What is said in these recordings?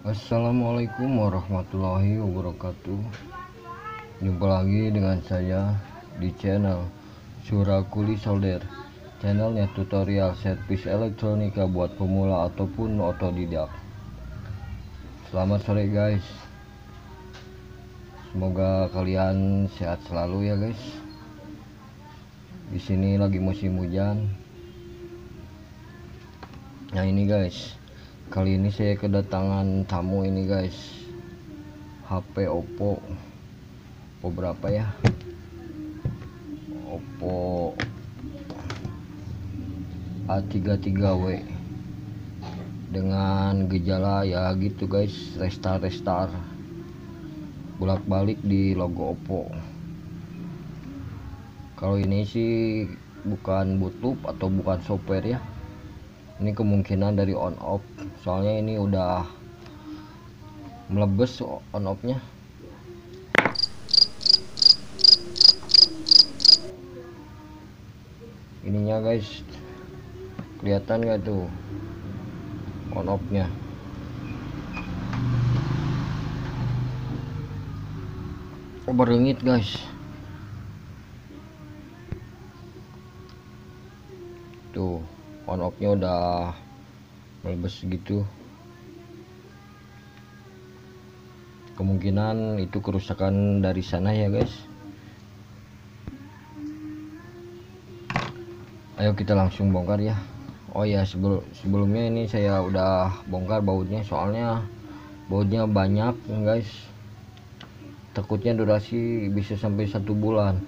Assalamualaikum warahmatullahi wabarakatuh. Jumpa lagi dengan saya di channel Sura Kuli Solder, channelnya tutorial servis elektronika buat pemula ataupun otodidak. Selamat sore guys, semoga kalian sehat selalu ya guys. Di sini lagi musim hujan. Nah ini guys, kali ini saya kedatangan tamu ini guys, HP Oppo berapa ya, Oppo A33W dengan gejala ya gitu guys, restar bolak-balik di logo Oppo. Kalau ini sih bukan bootloop atau bukan software ya, ini kemungkinan dari on off, soalnya ini udah melebes on off nya. Ininya guys, kelihatan gak tuh on off nya? Oh, beringit guys tuh, on off nya udah melebes gitu. Kemungkinan itu kerusakan dari sana ya guys. Ayo kita langsung bongkar ya. Oh ya, sebelumnya ini saya udah bongkar bautnya, soalnya bautnya banyak guys, takutnya durasi bisa sampai 1 bulan.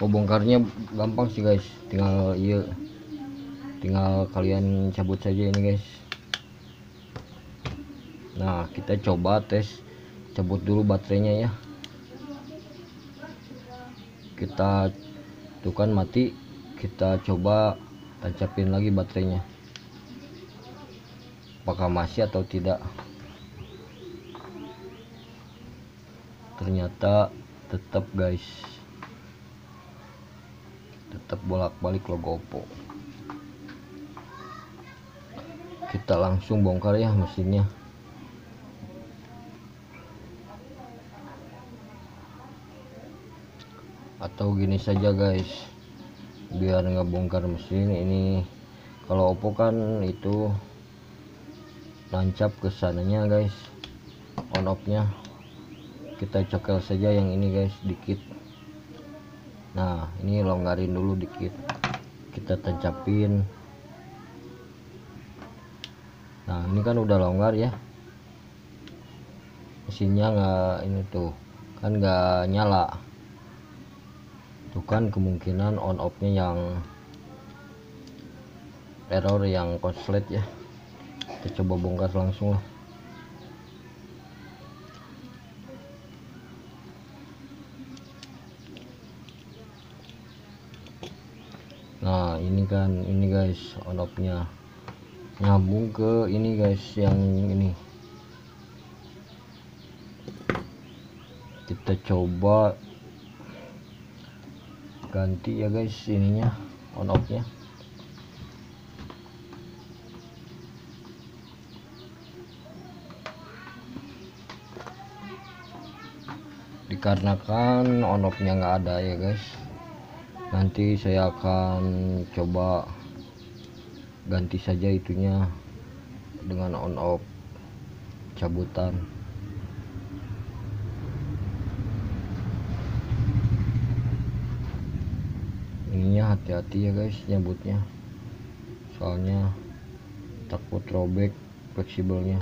Oh, bongkarnya gampang sih guys, tinggal kalian cabut saja ini guys. Nah kita coba tes cabut dulu baterainya ya, kita tuh kan mati, kita coba tancapin lagi baterainya apakah masih atau tidak. Ternyata tetap guys, tetap bolak-balik logo Oppo. Kita langsung bongkar ya mesinnya. Atau gini saja guys, biar nggak bongkar mesin ini. Kalau Oppo kan itu tancap ke sananya guys, on off nya kita cokel saja yang ini guys dikit. Nah ini longgarin dulu dikit, kita tancapin. Nah ini kan udah longgar ya mesinnya, nggak ini tuh kan nggak nyala tuh kan, kemungkinan on off nya yang error, yang konslet ya. Kita coba bongkar langsung lah. Nah ini kan, ini guys on off nya nyambung ke ini guys, yang ini kita coba ganti ya guys, ininya on off nya. Dikarenakan on off nya nggak ada ya guys, nanti saya akan coba ganti saja itunya dengan on off cabutan. Ininya hati-hati ya guys nyabutnya, soalnya takut robek fleksibelnya.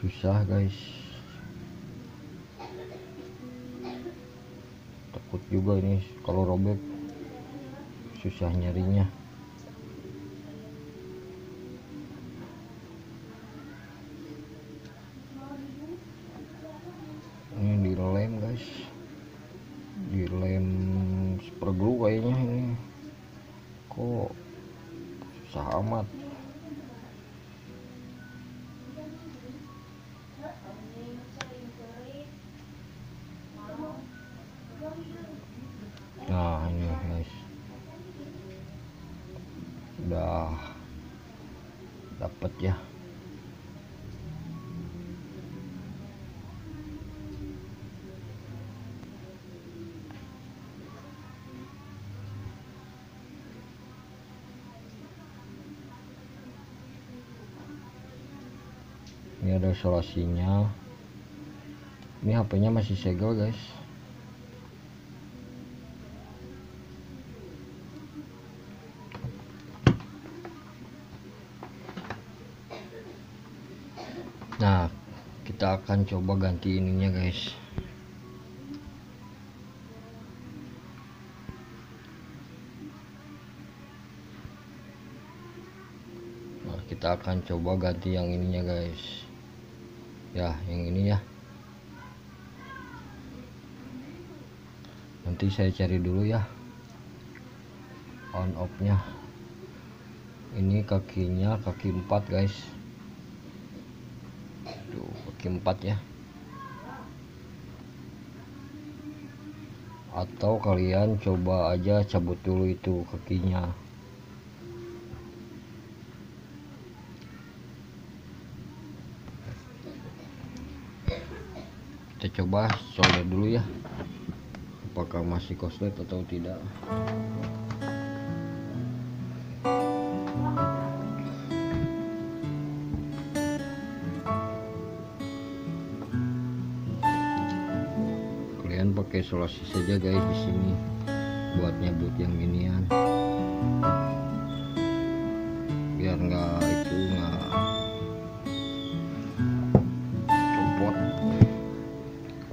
Susah guys, takut juga ini kalau robek, susah nyarinya. Ini dilem guys, dilem superglue kayaknya ini, kok susah amat. udah dapat ya. Ini ada isolasinya. Ini HP-nya masih segel, guys. Nah, kita akan coba ganti ininya, guys. Nah, kita akan coba ganti yang ininya, guys. Ya, yang ini ya. Nanti saya cari dulu ya on off nya. Ini kakinya kaki 4, guys. Tuh, kaki 4 ya. Atau kalian coba aja cabut dulu itu kakinya. Kita coba solder dulu ya, apakah masih koslet atau tidak. Kalian pakai isolasi saja, guys, di sini buat nyabut yang ginian, biar nggak itu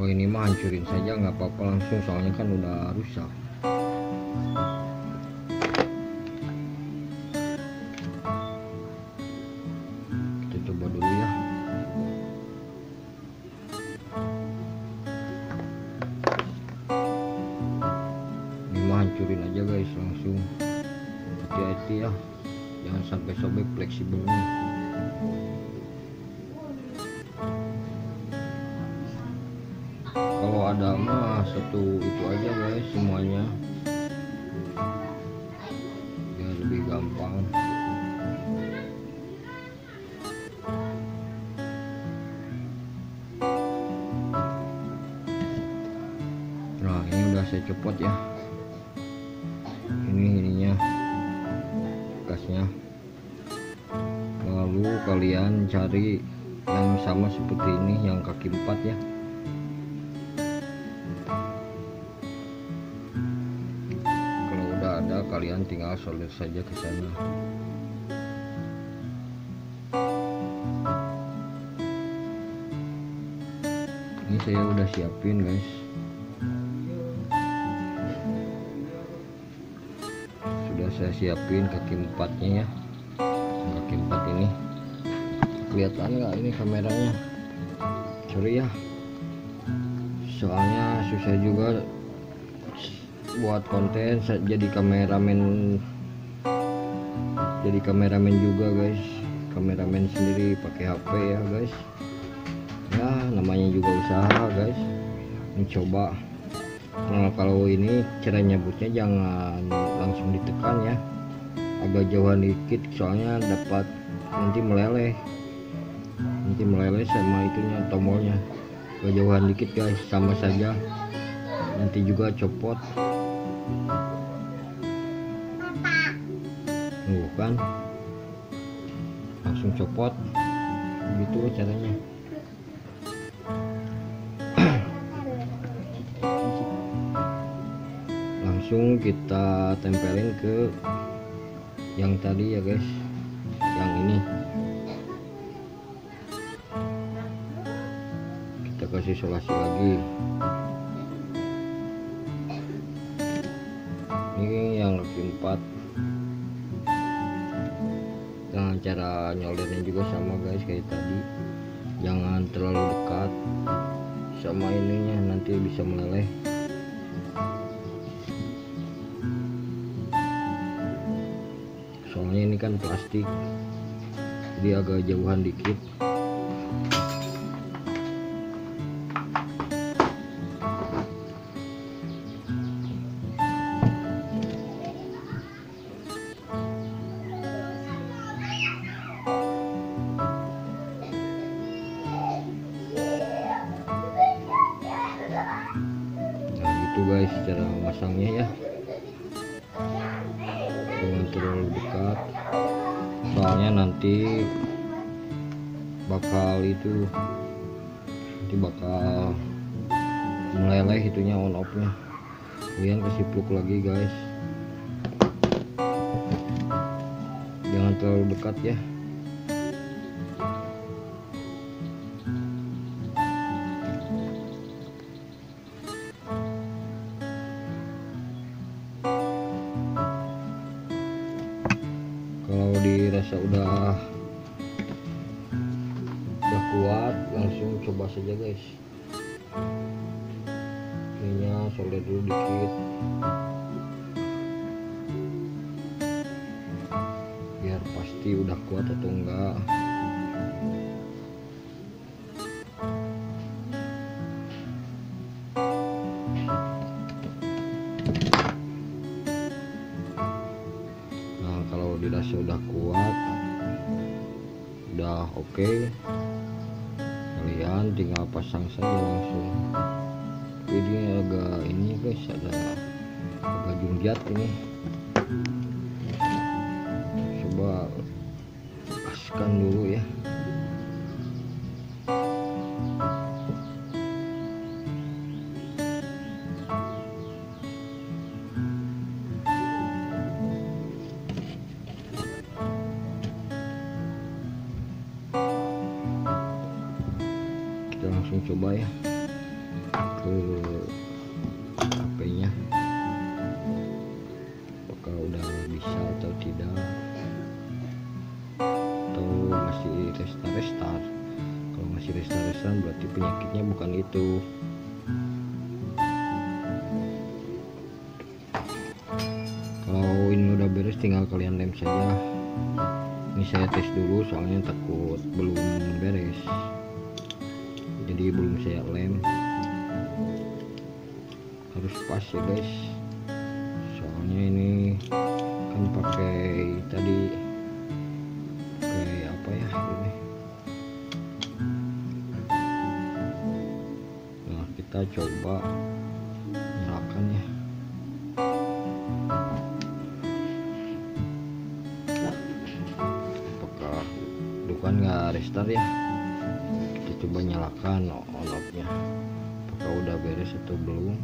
ini mah hancurin saja nggak apa-apa langsung, soalnya kan udah rusak. Kita coba dulu ya. Ini mah hancurin aja, guys, langsung. Hati-hati ya, jangan sampai sobek fleksibelnya. Kalau ada mah satu itu aja, guys, semuanya biar lebih gampang. Nah, ini udah saya copot ya, ini ininya bekasnya. Lalu kalian cari yang sama seperti ini, yang kaki 4 ya. Kalian tinggal solder saja ke sana. Ini saya udah siapin, guys, sudah saya siapin kaki 4-nya ya. Kaki 4 ini kelihatan nggak ini kameranya? Sorry ya, soalnya susah juga buat konten, jadi kameramen juga, guys. Kameramen sendiri pakai HP ya, guys. Ya, namanya juga usaha, guys. Mencoba. Nah, kalau ini cara nyabutnya jangan langsung ditekan ya, agak jauhan dikit, soalnya dapat nanti meleleh sama itunya, tombolnya. Agak jauhan dikit, guys, sama saja nanti juga copot. Kan langsung copot gitu caranya. Langsung kita tempelin ke yang tadi ya, guys, yang ini kita kasih isolasi lagi. Ini yang lebih 4. Nah, cara nyoldernya juga sama, guys, kayak tadi, jangan terlalu dekat sama ininya, nanti bisa meleleh. Soalnya ini kan plastik, jadi agak jauhan dikit. pasangnya ya, jangan terlalu dekat soalnya nanti bakal itu bakal meleleh itunya on off-nya. Kemudian kesipluk lagi guys, jangan terlalu dekat ya. Kalau dirasa udah kuat, langsung coba saja guys. Ininya solder dulu dikit biar pasti udah kuat atau enggak. Dirasa udah kuat, udah oke, kalian tinggal pasang saja langsung. Ini agak ini guys, agak jungkiat ini. Coba lepaskan dulu ya. Langsung coba ya ke HP-nya apakah udah bisa atau tidak, atau masih restart. Kalau masih restart berarti penyakitnya bukan itu. Kalau ini udah beres tinggal kalian lem saja. Ini saya tes dulu soalnya takut belum beres, jadi belum saya lem. Harus pas ya guys, soalnya ini kan pakai apa ya ini. Nah kita coba nyalakan ya. Apakah bukan nggak restart ya, coba nyalakan on off-nya apakah udah beres atau belum.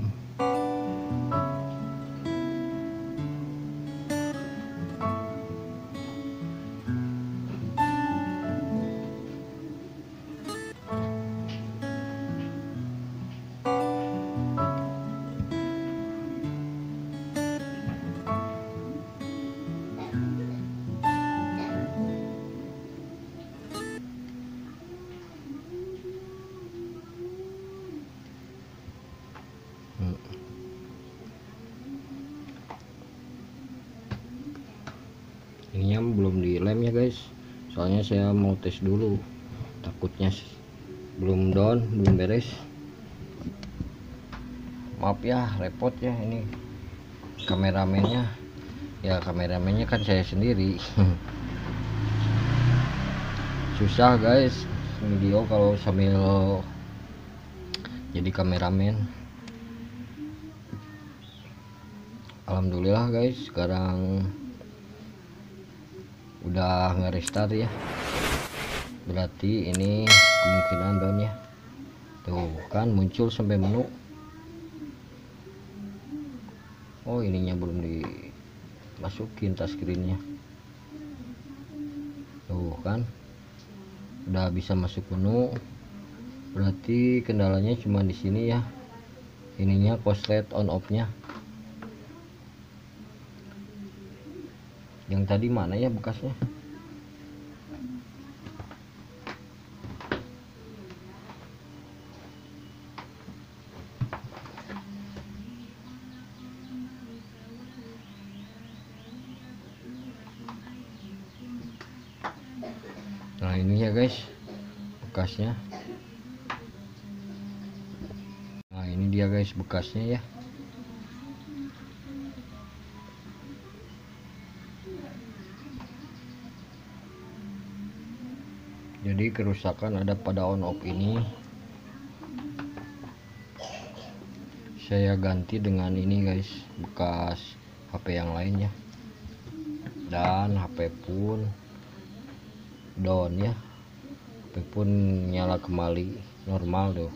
Ininya belum dilem ya guys, soalnya saya mau tes dulu, takutnya belum down, belum beres. Maaf ya repot ya, ini kameramennya ya, kameramennya kan saya sendiri. Susah guys video kalau sambil jadi kameramen. Alhamdulillah guys, sekarang udah nge-restart ya, berarti ini kemungkinan down ya. Tuh kan muncul sampai menu. Oh ininya belum dimasukin touchscreen-nya. Tuh kan udah bisa masuk menu, berarti kendalanya cuma di sini ya, ininya korslet on off-nya. Yang tadi mana ya bekasnya? Nah ini ya guys bekasnya. Nah ini dia guys bekasnya ya. Jadi kerusakan ada pada on off ini. saya ganti dengan ini guys, bekas HP yang lainnya, dan HP pun down ya, HP pun nyala kembali normal tuh.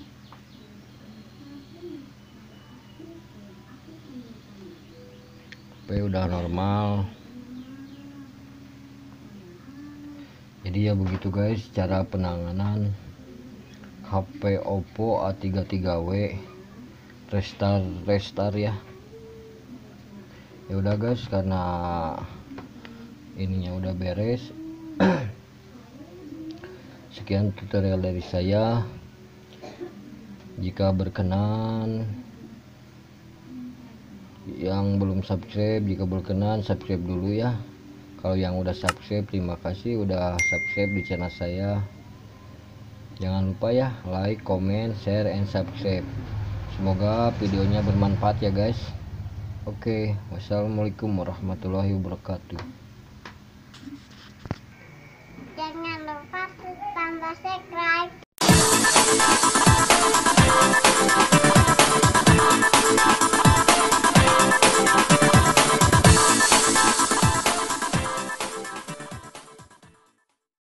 HP udah normal. Jadi ya begitu guys cara penanganan HP Oppo A33W restart ya. Ya udah guys, karena ininya udah beres. Sekian tutorial dari saya. Jika berkenan, yang belum subscribe jika berkenan subscribe dulu ya. Kalau yang udah subscribe, terima kasih udah subscribe di channel saya. Jangan lupa ya, like, comment, share, and subscribe. Semoga videonya bermanfaat ya guys. Oke, wassalamualaikum warahmatullahi wabarakatuh. Jangan lupa tambah subscribe.